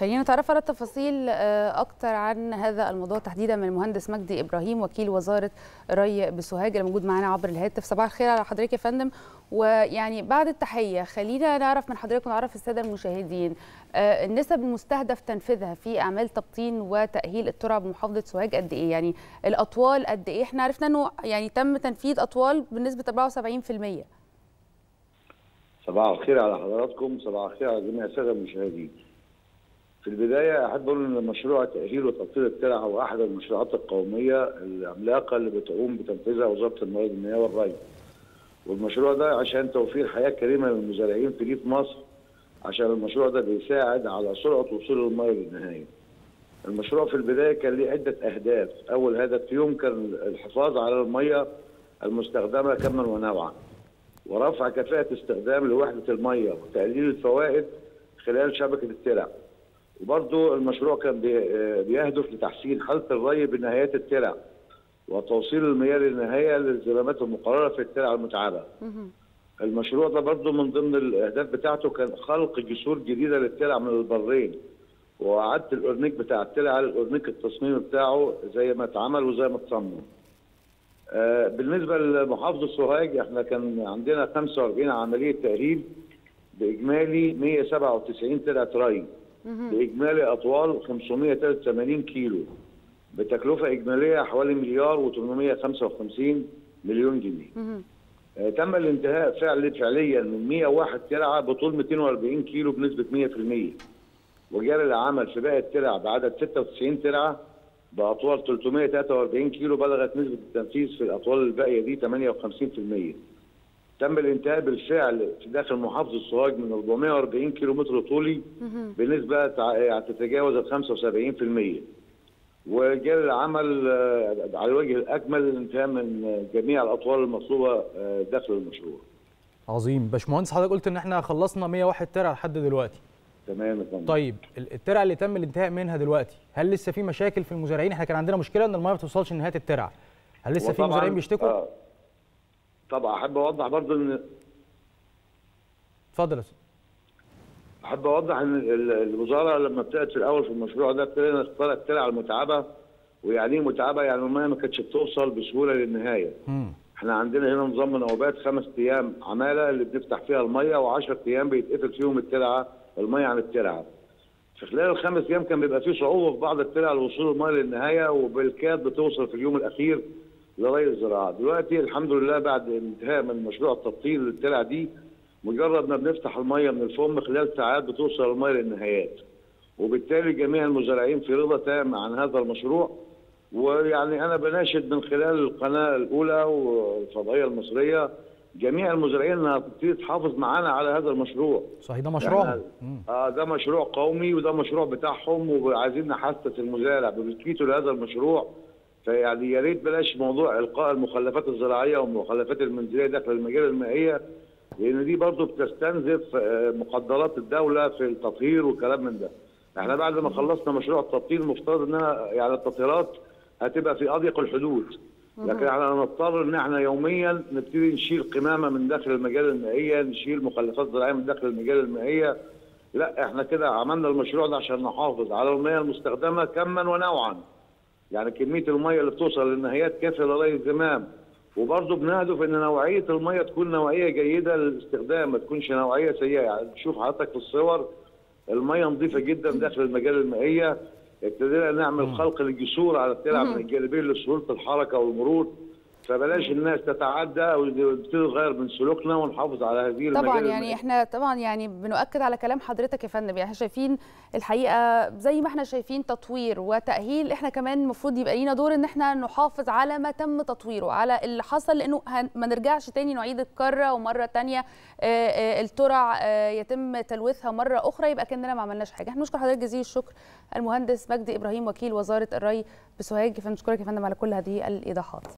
خلينا نتعرف على تفاصيل اكتر عن هذا الموضوع تحديدا من المهندس مجدي ابراهيم وكيل وزاره الري بسوهاج اللي موجود معانا عبر الهاتف. صباح الخير على حضرتك يا فندم، ويعني بعد التحيه خلينا نعرف من حضرتك ونعرف الساده المشاهدين النسب المستهدف تنفيذها في اعمال تبطين وتاهيل الترع بمحافظه سوهاج قد ايه؟ يعني الاطوال قد ايه؟ احنا عرفنا انه يعني تم تنفيذ اطوال بنسبه 74%. صباح الخير على حضراتكم، صباح الخير على جميع الساده المشاهدين. في البدايه احب اقول ان مشروع تاهيل وتبطين الترع هو احد المشروعات القوميه العملاقه اللي بتقوم بتنفيذها وزاره الموارد المائيه والري. والمشروع ده عشان توفير حياه كريمه للمزارعين في ريف مصر، عشان المشروع ده بيساعد على سرعه وصول الميه للنهايه. المشروع في البدايه كان ليه عده اهداف، اول هدف يمكن الحفاظ على الميه المستخدمه كما ونوعا، ورفع كفاءه استخدام لوحده الميه وتقليل الفوائد خلال شبكه الترع. وبرضه المشروع كان بيهدف لتحسين حاله الري بنهايات الترع وتوصيل المياه للنهايه للزمامات المقرره في الترع المتعبه. المشروع ده برضه من ضمن الاهداف بتاعته كان خلق جسور جديده للترع من البرين، واعاده الارنيك بتاع الترع للارنيك التصميم بتاعه زي ما اتعمل وزي ما اتصمم. بالنسبه لمحافظه سوهاج احنا كان عندنا 45 عمليه تاهيل باجمالي 197 ترعه ري، باجمالي اطوال 583 كيلو، بتكلفه اجماليه حوالي 1,855 مليون جنيه. تم الانتهاء فعليا من 101 ترعه بطول 240 كيلو بنسبه 100%، وجرى العمل في باقي الترع بعدد 96 ترعه باطوال 343 كيلو بلغت نسبه التنفيذ في الاطوال الباقيه دي 58%. تم الانتهاء بالفعل في داخل محافظه سوهاج من 440 كيلو متر طولي بنسبه تتجاوز ال 75%، وجرى العمل على الوجه الاكمل للانتهاء من جميع الاطوال المطلوبه داخل المشروع. عظيم باشمهندس، حضرتك قلت ان احنا خلصنا 101 ترعه لحد دلوقتي. تمام. طيب الترعه اللي تم الانتهاء منها دلوقتي، هل لسه في مشاكل في المزارعين؟ احنا كان عندنا مشكله ان الميه ما بتوصلش لنهايه الترعه، هل لسه في مزارعين بيشتكوا؟ طبعا احب اوضح برضه ان اتفضل يا استاذ. احب اوضح ان الوزاره لما ابتدت في الاول في المشروع ده ابتدينا نختار الترع المتعبه، ويعني ايه متعبه؟ يعني الميه ما كانتش بتوصل بسهوله للنهايه. احنا عندنا هنا نظام مناوبات 5 ايام عماله اللي بنفتح فيها الميه و10 ايام بيتقفل فيهم الترعه الميه عن الترعه. في خلال ال5 ايام كان بيبقى في صعوبه في بعض الترع لوصول الميه للنهايه، وبالكاد بتوصل في اليوم الاخير لري الزراعه. دلوقتي الحمد لله بعد انتهاء من مشروع التبطين للترع دي، مجرد ما بنفتح الميه من الفم خلال ساعات بتوصل الميه للنهايات، وبالتالي جميع المزارعين في رضا تام عن هذا المشروع. ويعني انا بناشد من خلال القناه الاولى والفضائيه المصريه جميع المزارعين انها تبتدي تحافظ معانا على هذا المشروع. صحيح، ده مشروعهم. ده مشروع قومي وده مشروع بتاعهم، وعايزين نحسس المزارع بملكيته لهذا المشروع. فيعني يا ريت بلاش موضوع القاء المخلفات الزراعيه والمخلفات المنزليه داخل المجال المائيه، لان دي برضه بتستنزف مقدرات الدوله في التطهير وكلام من ده. احنا بعد ما خلصنا مشروع التبطين المفترض انها يعني التطهيرات هتبقى في اضيق الحدود، لكن احنا هنضطر ان احنا يوميا نبتدي نشيل قمامه من داخل المجال المائيه، نشيل مخلفات زراعيه من داخل المجال المائيه. لا احنا كده عملنا المشروع ده عشان نحافظ على المياه المستخدمه كما ونوعا، يعني كميه الميه اللي بتوصل للنهايات كافيه لري الزمام، وبرضه بنهدف ان نوعيه الميه تكون نوعيه جيده للاستخدام، ما تكونش نوعيه سيئه. يعني تشوف حضرتك في الصور الميه نظيفه جدا داخل المجال المائيه. ابتدينا نعمل خلق للجسور على الترع من الجانبين لسهوله الحركه والمرور، فبلاش الناس تتعدى وتبتدي تغير من سلوكنا ونحافظ على هذه المجال. طبعا يعني احنا طبعا يعني بنؤكد على كلام حضرتك يا فندم، يعني احنا شايفين الحقيقه زي ما احنا شايفين تطوير وتاهيل، احنا كمان المفروض يبقى لينا دور ان احنا نحافظ على ما تم تطويره، على اللي حصل، لانه ما نرجعش تاني نعيد الكره ومره تانيه الترع يتم تلويثها مره اخرى يبقى كاننا ما عملناش حاجه. احنا نشكر حضرتك جزيل الشكر المهندس مجدي ابراهيم وكيل وزاره الري بسوهاج، فنشكرك يا فندم على كل هذه الايضاحات.